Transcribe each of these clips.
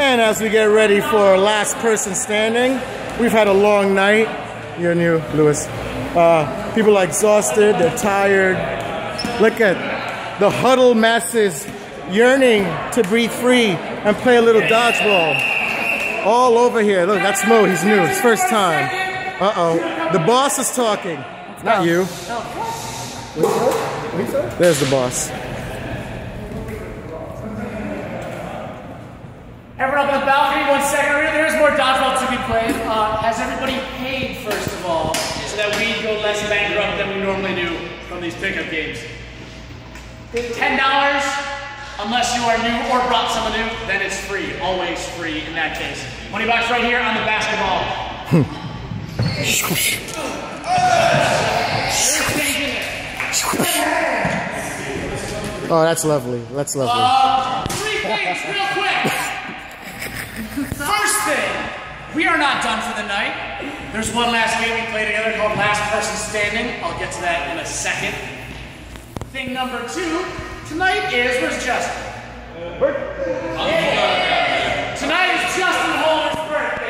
And as we get ready for last person standing, we've had a long night. You're new, Lewis. People are exhausted, they're tired. Look at the huddled masses yearning to breathe free and play a little dodgeball. All over here. Look, that's Mo, he's new, it's first time. Uh-oh, the boss is talking. Not you. There's the boss. Everyone up on the balcony, 1 second. There is more dodgeball to be played. Has everybody paid, first of all, so that we go less bankrupt than we normally do from these pickup games? $10, unless you are new or brought someone new, then it's free, always free in that case. $20 right here on the basketball. Oh, that's lovely. That's lovely. Three things real quick. First thing, we are not done for the night. There's one last game we play together called Last Person Standing. I'll get to that in a second. Thing number two, tonight is, where's Justin? Birthday. Yeah. Tonight is Justin Holman's birthday.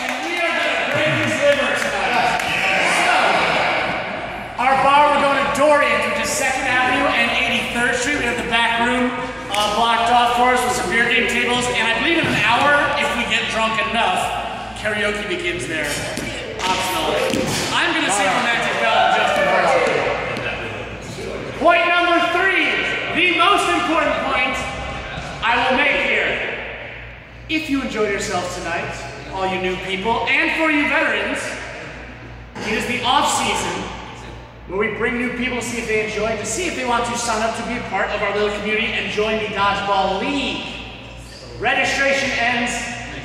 And we are going to break his liver tonight. So, our bar, we're going to Dorian. 2nd Avenue and 83rd Street. We have the back room blocked off for us with some beer game tables, and I believe in an hour, if we get drunk enough, karaoke begins there. Optionally. I'm going to save the magic bell and Justin Hartman. Point number three, the most important point I will make here. If you enjoyed yourselves tonight, all you new people, and for you veterans, it is the off-season where we bring new people to see if they enjoy, to see if they want to sign up to be a part of our little community and join the Dodgeball League. Registration ends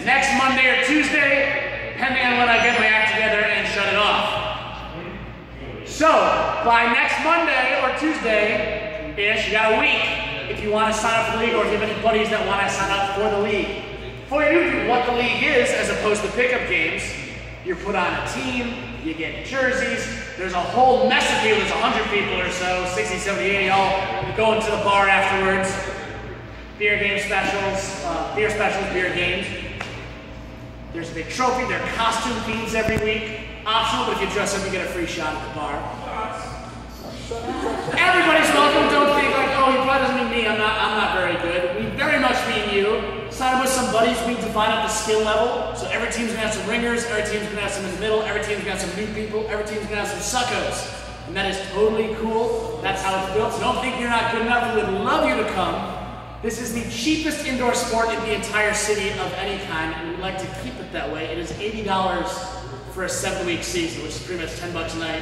next Monday or Tuesday, depending on when I get my act together and shut it off. So, by next Monday or Tuesday-ish, you got a week if you want to sign up for the league, or if you have any buddies that want to sign up for the league. For you, what the league is, as opposed to pickup games, you're put on a team, you get jerseys, there's a whole mess of people, there's 100 people or so, 60, 70, 80, all going to the bar afterwards. Beer game specials, beer games. There's a big trophy, there are costume themes every week. Optional, but if you dress up, you get a free shot at the bar. Everybody's welcome, don't think like, oh, he probably doesn't mean me, I'm not very good. We very much mean you. Sign up with some buddies, we divide up the skill level. So every team's gonna have some ringers, every team's gonna have some in the middle, every team's gonna have some new people, every team's gonna have some suckos. And that is totally cool. That's how it's built. So don't think you're not good enough. We would love you to come. This is the cheapest indoor sport in the entire city of any kind, and we'd like to keep it that way. It is $80 for a 7-week season, which is pretty much $10 a night,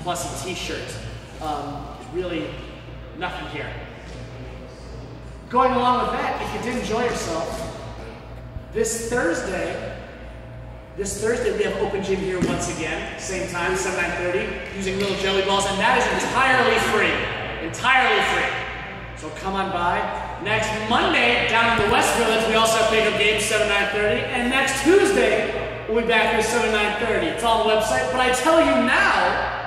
plus a t-shirt. Really nothing here. Going along with that, if you did enjoy yourself, this Thursday we have open gym here once again, same time, 7:30, using little jelly balls, and that is entirely free, so come on by. Next Monday, down in the West Village, we also have pickup games, 7:30, and next Tuesday, we'll be back here 7:30, it's on the website, but I tell you now,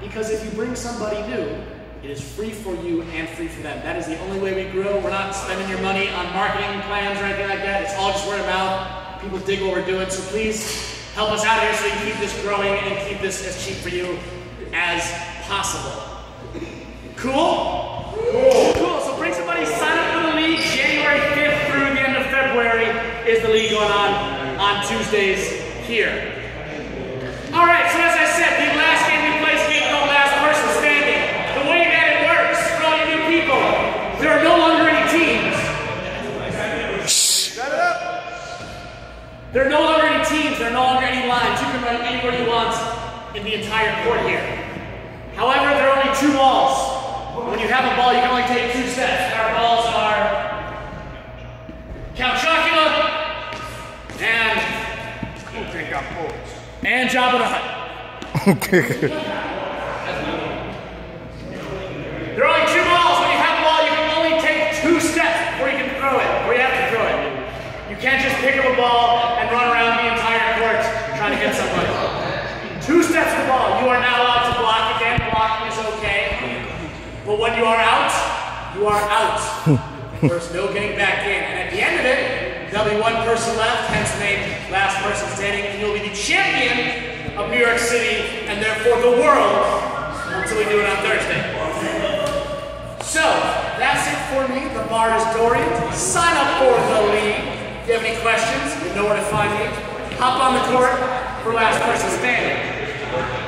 because if you bring somebody new, it is free for you and free for them. That is the only way we grow. We're not spending your money on marketing plans or anything like that. It's all just word of mouth. People dig what we're doing. So please help us out here so we can keep this growing and keep this as cheap for you as possible. Cool? Cool. Cool. So bring somebody, sign up for the league. January 5th through the end of February is the league going on Tuesdays here. All right, so as I said, the last game we play is called Last Person Standing. There are no longer any teams. Shut up! There are no longer any teams. There are no longer any lines. You can run anywhere you want in the entire court here. However, there are only 2 balls. When you have a ball, you can only take 2 steps. Our balls are Count Chocula and Jabba the Hutt. Okay. There are only 2 balls. When you have a ball, you can only take 2 steps before you can throw it, or you have to throw it. You can't just pick up a ball and run around the entire court trying to get somebody. 2 steps to the ball. You are not allowed to block again. Blocking is okay. But when you are out. There's no getting back in. And at the end of it, there'll be one person left, hence the name Last Person Standing, and you'll be the champion of New York City, and therefore the world, until we do it on Thursday. So, that's it for me. The bar is Dorian. Sign up for the league. If you have any questions, you know where to find me. Hop on the court for Last Person Standing.